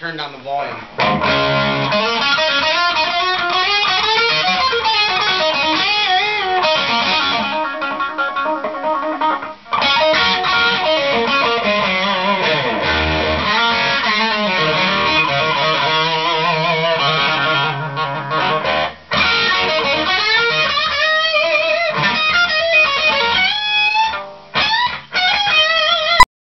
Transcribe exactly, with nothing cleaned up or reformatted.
Turned on the volume.